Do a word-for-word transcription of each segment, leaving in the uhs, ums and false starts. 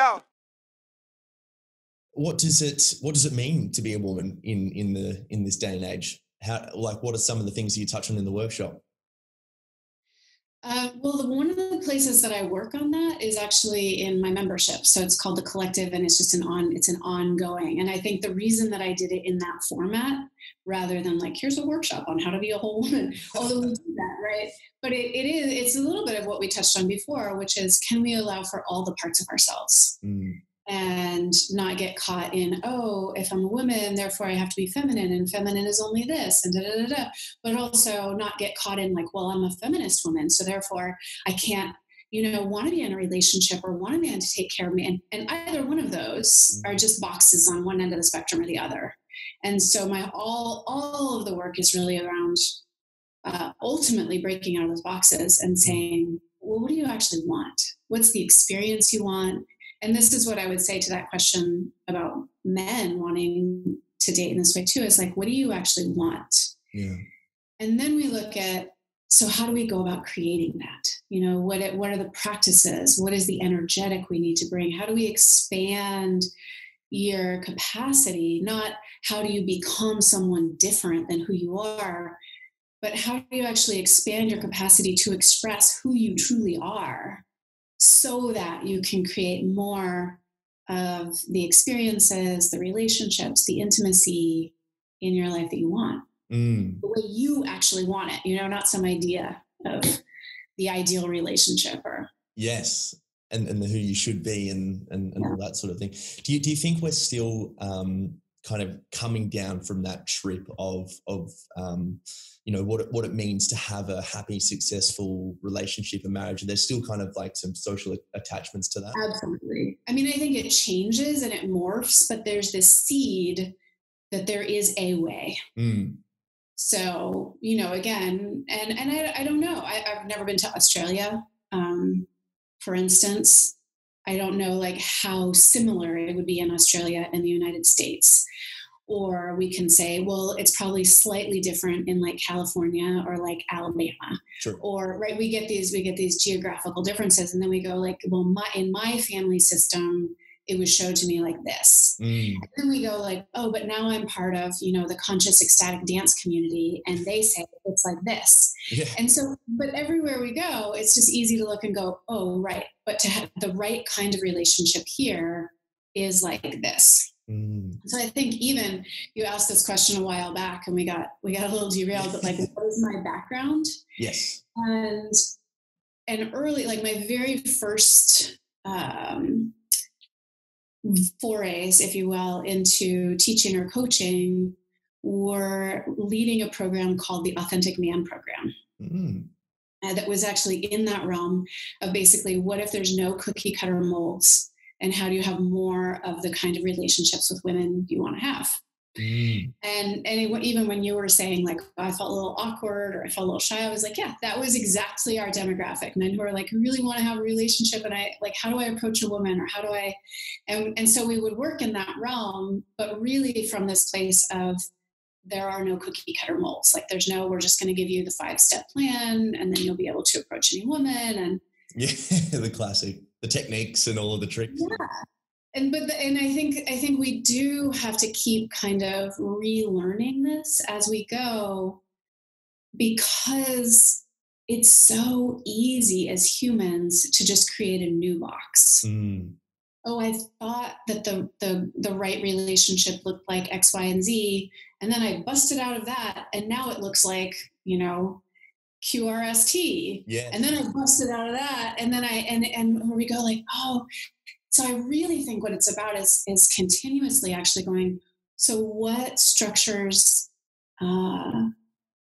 go. What does it What does it mean to be a woman in in the in this day and age? How, like, what are some of the things that you touch on in the workshop? Uh, well, the, one of the places that I work on that is actually in my membership. So it's called The Collective, and it's just an on, it's an ongoing. And I think the reason that I did it in that format, rather than like, here's a workshop on how to be a whole woman, although we do that, right? But it, it is, it's a little bit of what we touched on before, which is, can we allow for all the parts of ourselves? Mm. And not get caught in, oh, if I'm a woman, therefore I have to be feminine, and feminine is only this, and da da da da. But also not get caught in like, well, I'm a feminist woman, so therefore I can't, you know, want to be in a relationship or want a man to take care of me. And, and either one of those are just boxes on one end of the spectrum or the other. And so my all all of the work is really around uh, ultimately breaking out of those boxes and saying, well, what do you actually want? What's the experience you want? And this is what I would say to that question about men wanting to date in this way too, is like, what do you actually want? Yeah. And then we look at, so how do we go about creating that? You know, what, it, what are the practices? What is the energetic we need to bring? How do we expand your capacity? Not how do you become someone different than who you are, but how do you actually expand your capacity to express who you truly are, so that you can create more of the experiences, the relationships, the intimacy in your life that you want, mm. the way you actually want it, you know, not some idea of the ideal relationship or. Yes. And, and the, who you should be and, and, and yeah. all that sort of thing. Do you, do you think we're still um, kind of coming down from that trip of, of um, you know, what it, what it means to have a happy, successful relationship and marriage? And there's still kind of like some social attachments to that. Absolutely. I mean, I think it changes and it morphs, but there's this seed that there is a way. Mm. So, you know, again, and, and I, I don't know, I, I've never been to Australia, um, for instance. I don't know like how similar it would be in Australia and the United States. Or we can say, well, it's probably slightly different in like California or like Alabama. Sure. Or right, we get these we get these geographical differences, and then we go like, well, my in my family system, it was showed to me like this. Mm. And then we go like, oh, but now I'm part of, you know, the conscious ecstatic dance community, and they say it's like this. Yeah. And so, but everywhere we go, it's just easy to look and go, oh, right. But to have the right kind of relationship here is like this. Mm. So I think even you asked this question a while back, and we got we got a little derailed, but like, what is my background? Yes. And and early, like my very first um, forays, if you will, into teaching or coaching were leading a program called the Authentic Man Program. Mm. Uh, that was actually in that realm of basically, what if there's no cookie cutter molds, and how do you have more of the kind of relationships with women you want to have? Mm. And, and it, even when you were saying like, I felt a little awkward or I felt a little shy, I was like, yeah, that was exactly our demographic. Men who are like, really want to have a relationship. And I like, how do I approach a woman, or how do I, and, and so we would work in that realm, but really from this place of, there are no cookie cutter molds. Like there's no, we're just going to give you the five step plan and then you'll be able to approach any woman. And yeah, the classic, the techniques and all of the tricks. Yeah. And, but, the, and I think, I think we do have to keep kind of relearning this as we go, because it's so easy as humans to just create a new box. Mm. Oh, I thought that the, the, the right relationship looked like X, Y, and Z. And then I busted out of that, and now it looks like, you know, Q R S T. Yeah. And then I busted out of that. And then I, and, and where we go like, oh, so I really think what it's about is, is continuously actually going, so what structures uh,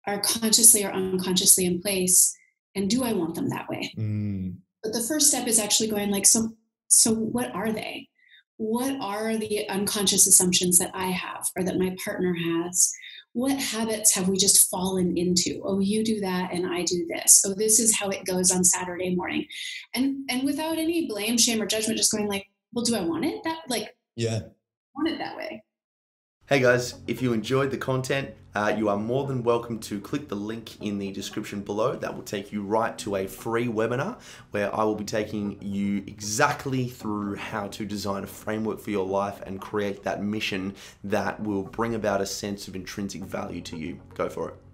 are consciously or unconsciously in place, and do I want them that way? Mm. But the first step is actually going like, so, so what are they? What are the unconscious assumptions that I have or that my partner has? What habits have we just fallen into? Oh, you do that and I do this. Oh, this is how it goes on Saturday morning. And and without any blame, shame, or judgment, just going like, well, do I want it that like, yeah, I want it that way? Hey guys, if you enjoyed the content, uh, you are more than welcome to click the link in the description below. That will take you right to a free webinar where I will be taking you exactly through how to design a framework for your life and create that mission that will bring about a sense of intrinsic value to you. Go for it.